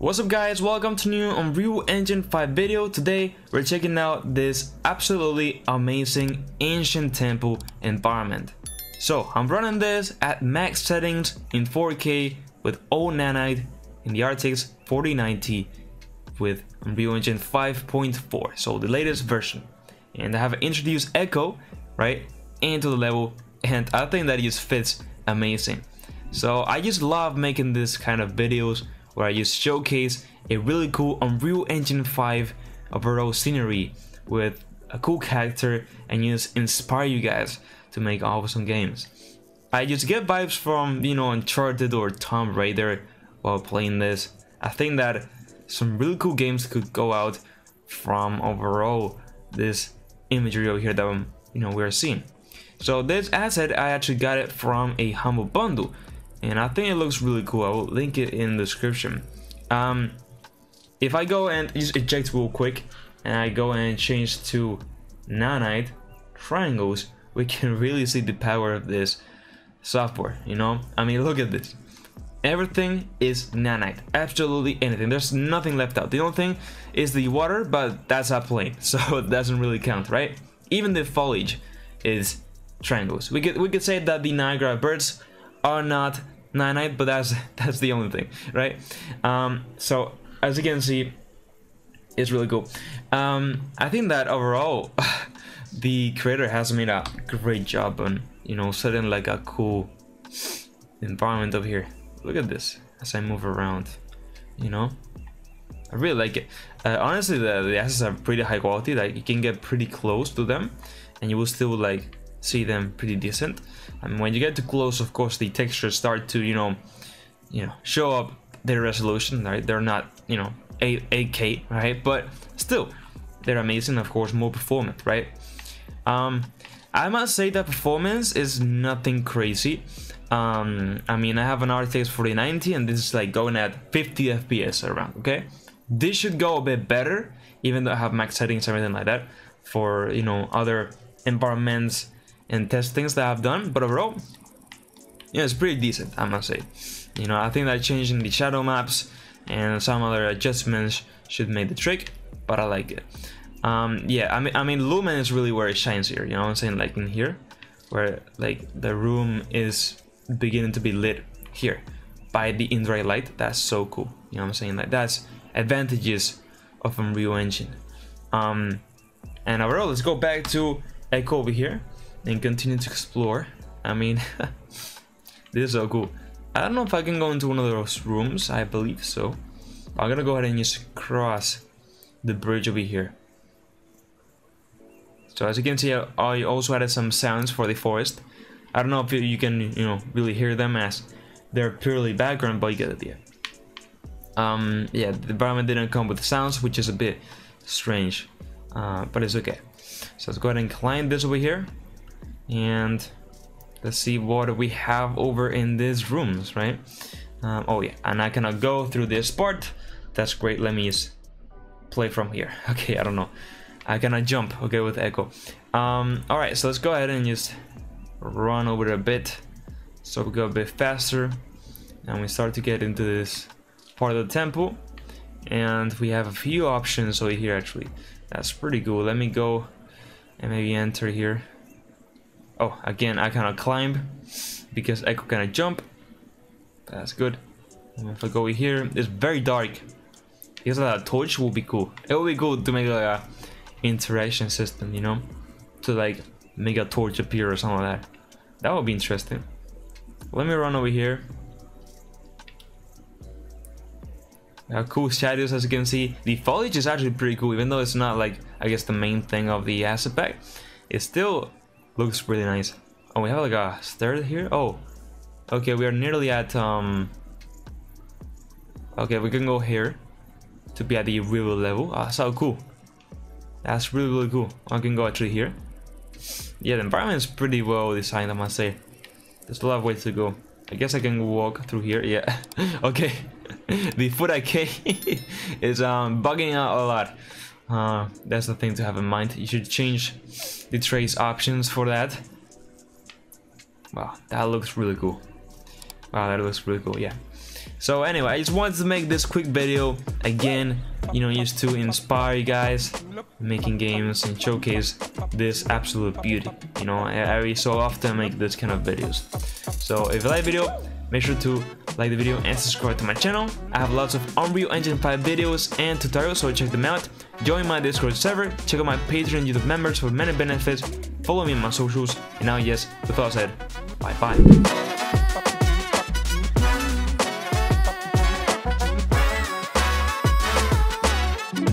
What's up guys, welcome to new Unreal Engine 5 video. Today we're checking out this absolutely amazing ancient temple environment. So I'm running this at max settings in 4K with old Nanite in the RTX 4090 with Unreal Engine 5.4, so the latest version. And I have introduced Echo right into the level, and I think that just fits amazing. So I just love making this kind of videos where I just showcase a really cool Unreal Engine 5 overall scenery with a cool character and just inspire you guys to make awesome games. I just get vibes from, you know, Uncharted or Tomb Raider while playing this. I think that some really cool games could go out from overall this imagery over here that we're seeing. So this asset, I actually got it from a humble bundle, and I think it looks really cool. I will link it in the description. If I go and just eject real quick, and I go and change to Nanite triangles, we can really see the power of this software, you know? I mean, look at this. Everything is Nanite, absolutely anything. There's nothing left out. The only thing is the water, but that's not plain, so it doesn't really count, right? Even the foliage is triangles. We could say that the Niagara birds are not Nanite, but that's the only thing, right? So as you can see, it's really cool. I think that overall the creator has made a great job on, you know, setting like a cool environment over here. Look at this as I move around, you know, I really like it. Honestly, the assets are pretty high quality. Like, you can get pretty close to them and you will still like see them pretty decent. And when you get too close, of course, the textures start to, you know, show up their resolution, right? They're not, you know, 8K, right? But still, they're amazing. Of course, more performant, right? I must say that performance is nothing crazy. I mean, I have an RTX 4090, and this is like going at 50 FPS around. Okay, this should go a bit better, even though I have max settings and everything like that for, you know, other environments and test things that I've done. But overall, yeah, it's pretty decent, I must say. You know, I think that changing the shadow maps and some other adjustments should make the trick, but I like it. Yeah, I mean Lumen is really where it shines here, you know what I'm saying? Like in here, where like the room is beginning to be lit here by the indirect light. That's so cool, you know what I'm saying? Like, that's advantages of Unreal Engine. And overall, let's go back to Echo over here and continue to explore. I mean, this is so cool. I don't know if I can go into one of those rooms. I believe so. I'm gonna go ahead and just cross the bridge over here. So as you can see, I also added some sounds for the forest. I don't know if you can, you know, really hear them as they're purely background, but you get the idea. Yeah, the environment didn't come with the sounds, which is a bit strange, but it's okay. So let's go ahead and climb this over here. And let's see what we have over in these rooms, right? Oh yeah, and I cannot go through this part. That's great. Let me just play from here. Okay, I don't know. I cannot jump, okay, with Echo. All right, so let's go ahead and just run over a bit. So we go a bit faster, and we start to get into this part of the temple. And we have a few options over here, actually. That's pretty cool. Let me go and maybe enter here. Oh, again, I cannot climb because Echo cannot jump. That's good. And if I go here, it's very dark. Because that torch will be cool. It will be cool to make like a interaction system, you know, to like make a torch appear or something like that. That would be interesting. Let me run over here. Cool shadows, as you can see. The foliage is actually pretty cool, even though it's not like, I guess, the main thing of the asset pack. It's still looks really nice. Oh, we have like a stair here. Oh, okay, we are nearly at okay, we can go here to be at the river level. So cool. That's really, really cool. I can go actually here. Yeah, the environment is pretty well designed, I must say. There's a lot of ways to go. I guess I can walk through here. Yeah. Okay. The foot IK is bugging out a lot. That's the thing to have in mind. You should change the trace options for that. Wow, that looks really cool. Wow, that looks really cool. Yeah. So anyway, I just wanted to make this quick video again, you know, just to inspire you guys making games and showcase this absolute beauty. You know, I so often make this kind of videos. So if you like the video, make sure to like the video and subscribe to my channel. I have lots of Unreal Engine 5 videos and tutorials, so check them out. Join my Discord server, check out my Patreon YouTube members for many benefits, follow me on my socials, and now yes, with all said, bye bye.